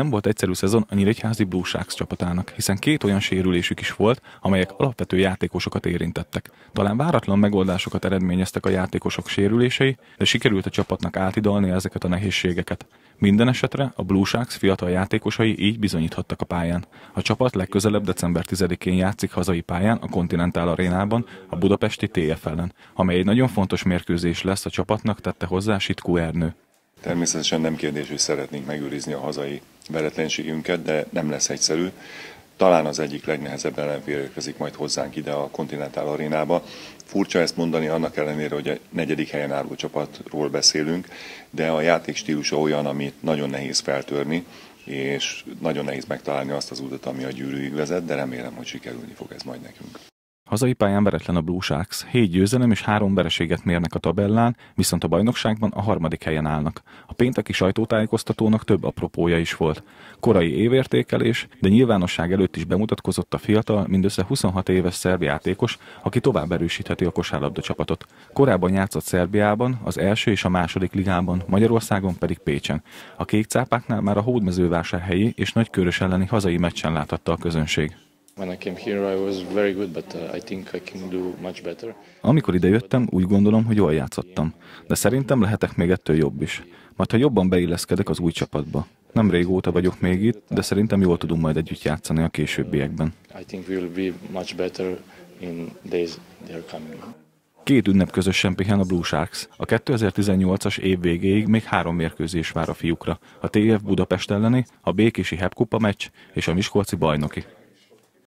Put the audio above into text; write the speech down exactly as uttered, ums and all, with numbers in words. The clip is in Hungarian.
Nem volt egyszerű szezon a nyíregyházi Blue Sharks csapatának, hiszen két olyan sérülésük is volt, amelyek alapvető játékosokat érintettek. Talán váratlan megoldásokat eredményeztek a játékosok sérülései, de sikerült a csapatnak átidalni ezeket a nehézségeket. Minden esetre a Blue Sharks fiatal játékosai így bizonyíthattak a pályán. A csapat legközelebb december tizedikén játszik hazai pályán a Continental Arénában a budapesti té ef ellen, amely egy nagyon fontos mérkőzés lesz a csapatnak, tette hozzá Sitku Ernő. Természetesen nem kérdés, hogy szeretnénk megőrizni a hazai veretlenségünket, de nem lesz egyszerű. Talán az egyik legnehezebb ellenfél érkezik majd hozzánk ide a Continental Arénába. Furcsa ezt mondani, annak ellenére, hogy a negyedik helyen álló csapatról beszélünk, de a játékstílusa olyan, amit nagyon nehéz feltörni, és nagyon nehéz megtalálni azt az utat, ami a gyűrűig vezet, de remélem, hogy sikerülni fog ez majd nekünk. Hazai pályán veretlen a Blue Sharks, hét győzelem és három vereséget mérnek a tabellán, viszont a bajnokságban a harmadik helyen állnak. A pénteki sajtótájékoztatónak több apropója is volt. Korai évértékelés, de nyilvánosság előtt is bemutatkozott a fiatal, mindössze huszonhat éves szerb játékos, aki tovább erősítheti a kosárlabda csapatot. Korábban játszott Szerbiában, az első és a második ligában, Magyarországon pedig Pécsen. A kékcápáknál már a Hódmezővásárhelyi és Nagykörös elleni hazai meccsen láthatta a közönség. Amikor idejöttem, úgy gondolom, hogy jól játszottam, de szerintem lehetek még ettől jobb is. Majd ha jobban beilleszkedek az új csapatba. Nem régóta vagyok még itt, de szerintem jól tudunk majd együtt játszani a későbbiekben. Két ünnep közösen pihen a Blue Sharks. A kétezer-tizennyolcas év végéig még három mérkőzés vár a fiúkra. A té ef Budapest elleni, a békési há e bé kupa meccs és a miskolci bajnoki.